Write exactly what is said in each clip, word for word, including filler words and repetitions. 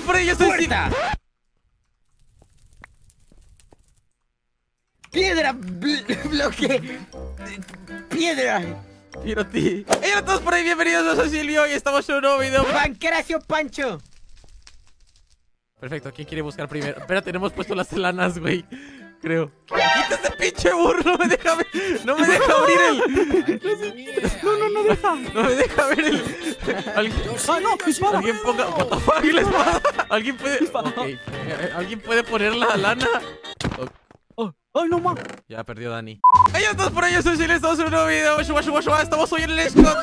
todos por ellos encima. Piedra, bl bloque, piedra. Piroti. Hey, a todos por ahí, bienvenidos, yo soy Silvio y estamos en un nuevo video. Pancracio, Pancho. Perfecto, ¿quién quiere buscar primero? Espera, tenemos puesto las lanas, güey. Creo. ¡Quita ese pinche burro! No me deja ver. No me deja abrir el. No, no, no deja. No me deja ver el. ¿Alguien... ¡Ah, no! ¡Espada! Alguien ponga. ¡What the fuck! ¡La espada! ¿Alguien puede. Okay. ¿Alguien puede poner la lana? Okay. ¡Ay, no más! Ya perdió Dani. ¡Hey, a todos por ahí! Yo soy Silvio, estamos en un nuevo video. Shua, shua, shua. Estamos hoy en el escondite.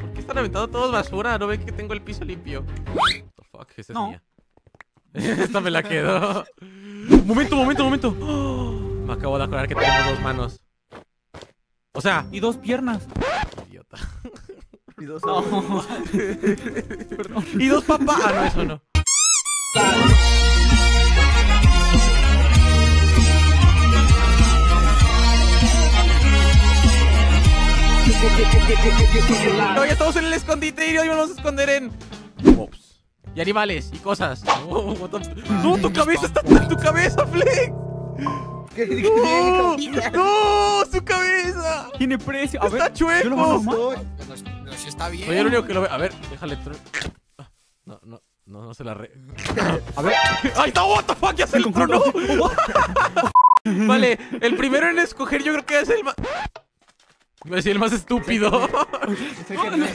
¿Por qué están aventando todos basura? ¿No ven que tengo el piso limpio? What the fuck, esta no. Es mía. Esta me la quedo. Momento, momento, momento. Oh, me acabo de acordar que tenemos dos manos. O sea, y dos piernas. Idiota. Y dos no. Y dos papás. Ah, no, eso no. No, ya estamos en el escondite y hoy vamos a esconder en mobs y animales y cosas. Oh, what the... No, tu cabeza está en tu cabeza, Flex. No, no, su cabeza. Tiene precio. A está ver, chueco. No, no, si está bien. Soy el único que lo ve. A ver, déjale. No, no, no, no se la re. A ver. Ahí está. What the fuck, ya se lo tronó. Vale, el primero en escoger yo creo que es el más. Iba a decir el más estúpido. Bueno,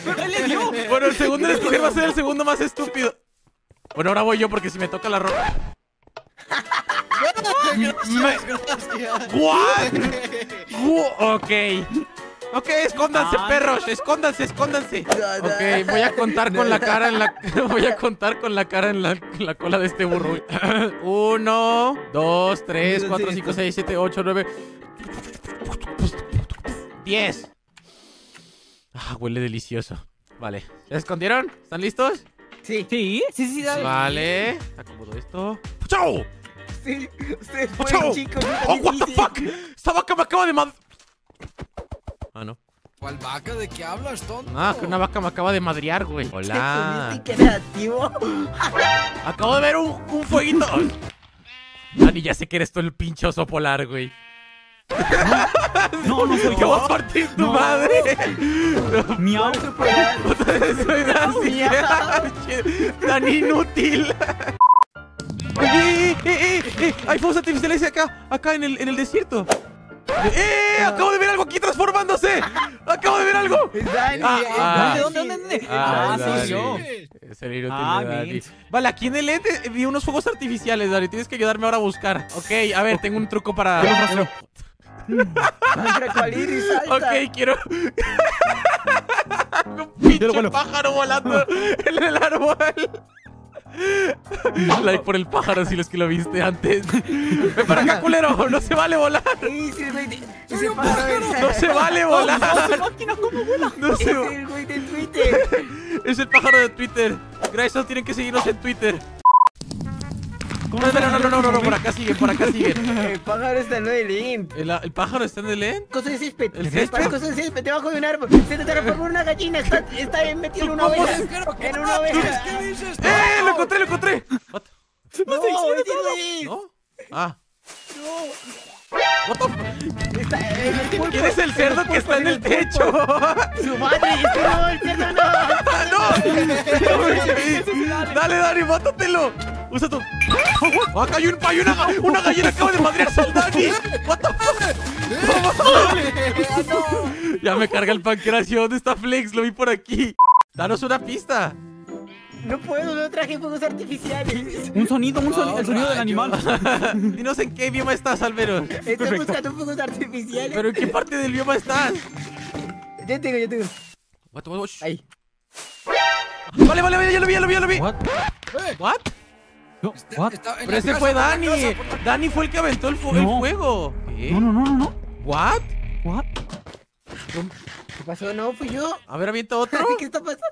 el segundo en escoger va a ser el segundo más estúpido. Bueno, ahora voy yo porque si me toca la ropa. me... What? Ok. Ok, escóndanse, perros. Escóndanse, escóndanse. Ok, voy a contar con la cara en la. Voy a contar con la cara en la, en la cola de este burro. Uno, dos, tres, cuatro, cinco, seis, siete, ocho, nueve. diez. Ah, huele delicioso. Vale. ¿Se escondieron? ¿Están listos? Sí. Sí, sí, sí, dale. Vale. Acomodo esto. ¡Chau! Sí, ustedes fueron, chicos. ¡Oh, what the fuck! ¡Esta vaca me acaba de madrear! Ah, no. ¿Cuál vaca? ¿De qué hablas, tonto? Ah, que una vaca me acaba de madrear, güey. Hola. ¿Qué creativo? Acabo de ver un, un fueguito. Dani, ya sé que eres tú el pinche oso polar, güey. No, no soy yo. Yo voy a partir tu no. madre. No. Miau. Soy Dani. Tan inútil. ¡Eh, eh, eh, eh! Hay fuegos artificiales acá, acá en el, en el desierto. ¡Eh! Acabo de ver algo aquí transformándose. Acabo de ver algo. Dani, ah, ah, ¿dónde, dónde, dónde? Ah, ah soy yo. Es el inútil ah, de Dani. Vale, aquí en el E vi unos fuegos artificiales, Dani. Tienes que ayudarme ahora a buscar. Ok, a ver, tengo un truco para. Ok, quiero. Un pinche pájaro volando en el árbol. Like por el pájaro si los que lo viste antes. Ven para acá, culero. No se vale volar. No se vale volar. No se vale volar. Es el pájaro de Twitter. Gracias, tienen que seguirnos en Twitter. No, no, no, no, no, por acá siguen, por acá siguen. El pájaro está en el end. ¿El pájaro está en el end? Cosa de césped. ¿El césped? Cosa de césped, debajo de un árbol. Se te transformó en una gallina, está bien metido en una oveja. En una oveja. ¡Eh! ¡Lo encontré, lo encontré! ¡No, no! Ah. ¡No! ¿Quién es el cerdo que está en el techo? ¡Su madre! ¡No, el cerdo no! ¡No! ¡Dale, Dani, mátatelo! Usa tu... ¡Oh, acá hay un payo! Una, ¡Una gallina acaba de madrearse al Dani! ¡What the fuck! Ya me carga el Pancracio. ¿Dónde está Flex? Lo vi por aquí. ¡Danos una pista! No puedo, no traje fuegos artificiales. Un sonido, un sonido, oh, el sonido rayo. Del animal. Y no sé en qué bioma estás, al menos. Estoy Perfecto. buscando fuegos artificiales. ¿Pero en qué parte del bioma estás? Yo tengo, yo tengo. What, what, what? Ahí. Vale, vale, vale, ya lo vi, ya lo vi, ya lo vi. What? What? No, what? Pero ese fue Dani. Casa, Dani fue el que aventó el, fu no. el fuego. ¿Eh? No, no, no, no, no. What? What? ¿Qué pasó? No, fui yo. A ver, avienta otro. ¿Qué está pasando?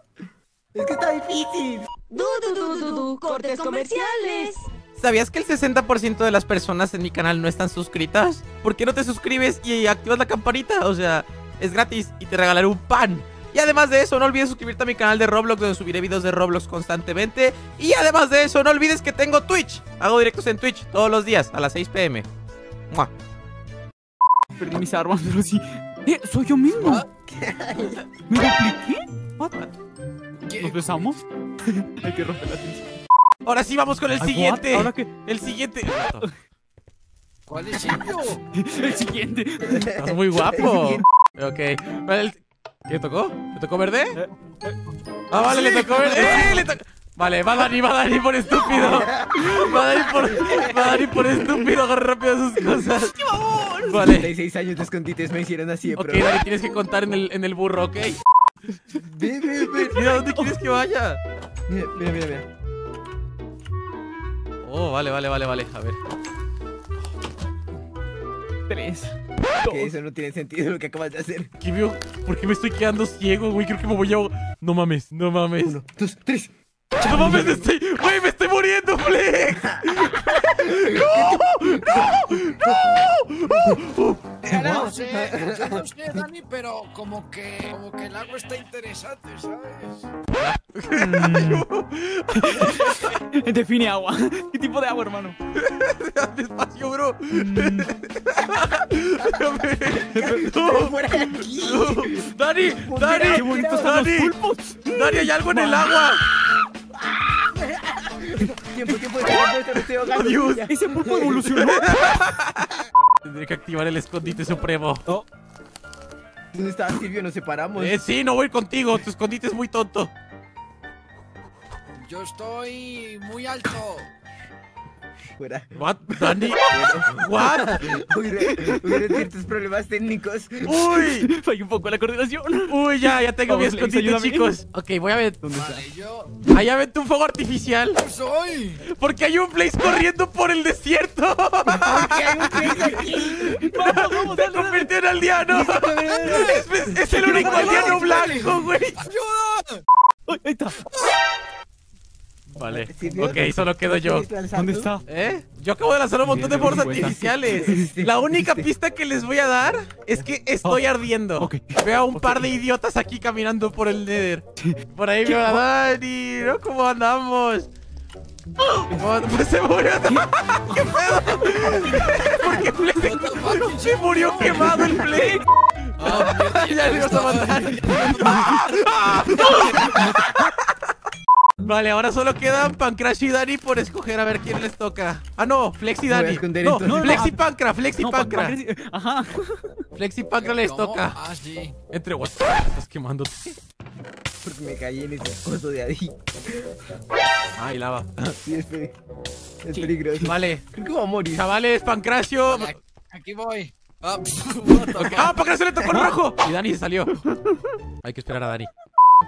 Es que está difícil. Du, du, du, du, du, cortes comerciales. ¿Sabías que el sesenta por ciento de las personas en mi canal no están suscritas? ¿Por qué no te suscribes y activas la campanita? O sea, es gratis y te regalaré un pan. Y además de eso, no olvides suscribirte a mi canal de Roblox, donde subiré videos de Roblox constantemente. Y además de eso, no olvides que tengo Twitch. Hago directos en Twitch todos los días a las seis pm. ¡Mua! Perdí mis armas, pero sí. Eh, soy yo mismo. ¿Me dupliqué? What? ¿Nos besamos? Hay que romper la tensión. Ahora sí, vamos con el Ay, siguiente. What? Ahora que... El siguiente. ¿Cuál es Silvio? El siguiente. Estás muy guapo. Ok. ¿Qué tocó? ¿Le tocó verde? Eh, eh. Ah, vale, sí, le tocó verde. ¡Eh! Le to... Vale, va Dani, va Dani por estúpido. Va Dani por, va Dani por estúpido. Agarra rápido sus cosas. ¡Qué favor! Vale. cincuenta y seis años de escondites me hicieron así, bro. Ok, Dani, tienes que contar en el, en el burro, ok. Ve, ve, ve. Mira, ¿dónde quieres que vaya? Mira, mira, mira, mira. Oh, vale, vale, vale, vale. A ver. Tres. Que eso no tiene sentido lo que acabas de hacer. ¿Qué veo? ¿Por qué me estoy quedando ciego, güey? Creo que me voy a... No mames, no mames. Uno, dos, tres. No mames, estoy... Güey, me estoy muriendo, Flex. ¡No! ¡No! ¡No! No sé, yo no sé, Dani, pero como que, como que el agua está interesante, ¿sabes? Define agua. ¿Qué tipo de agua, hermano? Despacio, bro. Dani, Dani, Dani, Dani, hay algo en el agua. Tiempo, tiempo, tiempo. Ese pulpo evolucionó. Tendré que activar el escondite supremo. No. ¿Dónde está Silvio? Nos separamos. Eh, sí, no voy contigo. Tu escondite es muy tonto. Yo estoy muy alto. Fuera. What, Dani? What? Hubiera ciertos problemas técnicos. Uy, falló un poco la coordinación. Uy, ya, ya tengo mi escondite, chicos. Ok, voy a ver dónde está. Yo... Ahí aventé un fuego artificial. ¿Qué soy? Porque hay un Blaze corriendo por el desierto. Porque hay un Blaze aquí. Vamos, vamos, se convirtió en aldeano. es, es el único aldeano blanco, güey. ¡Ayuda! Ahí está. Vale, ok, solo quedo yo. ¿Dónde está? ¿Eh? Yo acabo de lanzar un montón de fuegos artificiales. La única pista que les voy a dar es que estoy ardiendo. Okay. Veo a un okay. par de idiotas aquí caminando por el Nether. Por ahí veo a Dani, ¿no? ¿Cómo andamos? Oh, pues se murió. ¿Qué pedo? ¿Por qué Flex? Se murió quemado el Flex. Ya le ibas a matar. Vale, ahora solo quedan Pancracio y Dani por escoger a ver quién les toca. Ah, no, Flex y Dani. No, no, Flex y Pancra, Flex y no, Pancra. Pancra. Ajá. Flex y Pancra les ¿Cómo? toca. Ah, sí. Entre vos. Estás quemándote. Porque me caí en ese coso de ahí. Ay, lava. Sí, es, pelig es peligroso. Vale. Creo que va a morir. Chavales, Pancracio. Vale, aquí voy. Ah, okay. ah Pancracio le tocó el rojo. Y Dani se salió. Hay que esperar a Dani.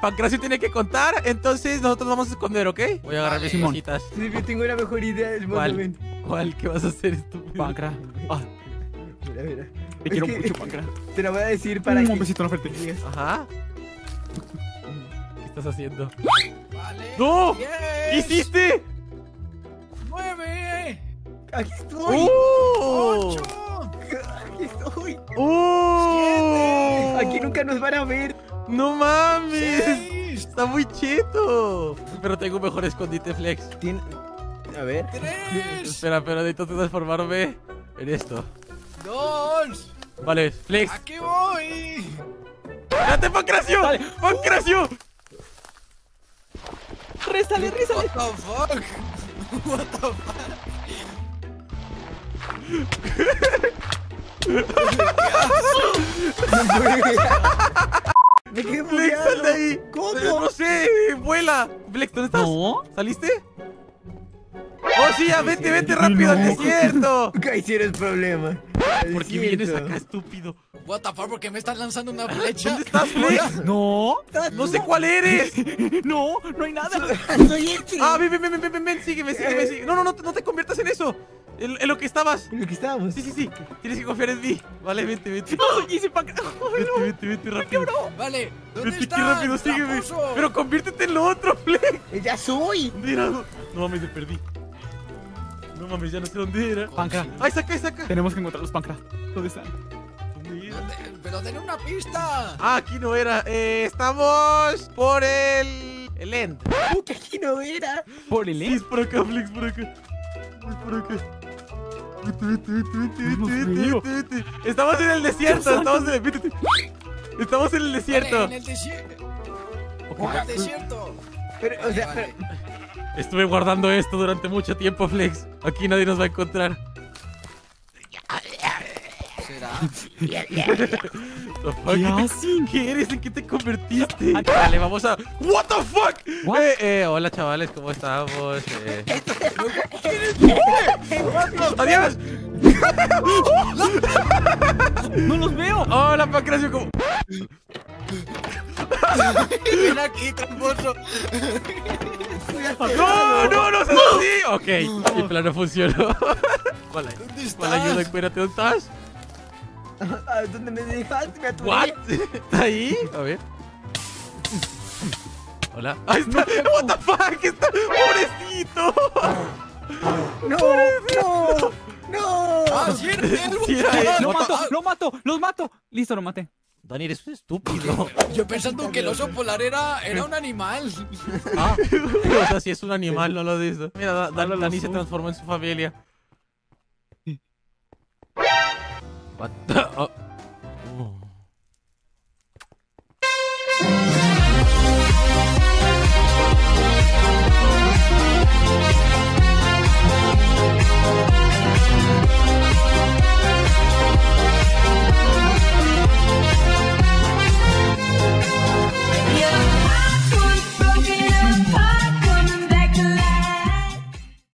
Pancracio tiene que contar, entonces nosotros vamos a esconder, ¿ok? Voy a agarrar mis cositas. Sí, yo tengo la mejor idea del mundo. ¿Cuál? ¿Cuál? ¿Qué vas a hacer, estúpido? Pancra. Ah. Mira, mira. Te quiero mucho, Pancra. Te lo voy a decir para que... Un besito en la frente. Ajá. ¿Qué estás haciendo? Vale. ¡No! Yes. ¿Qué hiciste? ¡Mueve! ¡Aquí estoy! ¡Oh! ¡Ocho! ¡Aquí estoy! ¡Oh! ¡Siete! Aquí nunca nos van a ver. ¡No mames! Sí. ¡Está muy cheto! Pero tengo un mejor escondite, Flex. ¿Tien... A ver... ¡Tres! Espera, pero necesito transformarme en esto. ¡Dos! Vale, Flex. ¡Aquí voy! ¡Date, Pancracio! Dale. ¡Pancracio! Uh. ¡Réstale, réstale! ¡What the fuck! ¡What the fuck! Me quedé Flex, sal de ahí. ¿Cómo? No sé, vuela. Flex, ¿dónde estás? No. ¿Saliste? Oh, sí, ya, vete, vete rápido al desierto. Nunca hicieron problema. ¿Por qué vienes acá, estúpido? What the fuck, porque me estás lanzando una flecha. ¿Dónde estás, Flex? No. No sé cuál eres. No, no hay nada. Soy este. Ah, ven, ven, ven, ven, ven, ven, sígueme, sígueme, sígueme. No, no, no, no te conviertas en eso. En, en lo que estabas. En lo que estábamos. Sí, sí, sí. Tienes que confiar en mí. Vale, vete, vete. No, hice pa' acá. Vete, vete, vete rápido. Vale, ¿dónde vete, estás? Vete rápido, sígueme. Pero conviértete en lo otro, Flex. Ya soy. ¿Dónde era? No mames, me perdí. No mames, ya no sé dónde era. Pancra. Ay, saca, saca. Tenemos que encontrar los Pancra. ¿Dónde están? mío. Pero, pero den una pista. Ah, aquí no era. Eh, estamos por el... el end. Uh, que aquí no era. Por el end. Sí, es por acá, Flex, por acá. Es por acá. Estamos en el desierto, estamos en el... Estamos en el desierto. En el desierto. En el desierto. Pero, o sea, vale, vale. Estuve guardando esto durante mucho tiempo, Flex. Aquí nadie nos va a encontrar. ¿Será? ¿Qué eres? ¿En qué te convertiste? Dale, vamos a... What the fuck? What? Eh, eh, hola, chavales, ¿cómo estamos? Eh... ¡Adiós! ¡No los veo! ¡Hola, Pancracio! ¿Cómo? Ven aquí, tramposo. ¡No, no, no! ¡Sí! Ok, el plan no funcionó. ¿Cuál es? ¿Cuál ayuda? Espérate, ¿dónde estás? ¿Dónde me dejaste? Me aturdí. ¿Está ahí? A ver. Hola. ¡Ahí está! ¡What the fuck! ¡Está! ¡Pobrecito! ¡No! ¡No! ¡No! ¡Ah, sí era él! ¡Lo mato! ¡Lo mato! ¡Los mato! Listo, lo maté. Dani, eres un estúpido. Yo pensando que el oso polar era, era un animal. Ah, o sea, si es un animal, no lo dices. Mira, da, da, Dani se transformó en su familia. What the... Oh.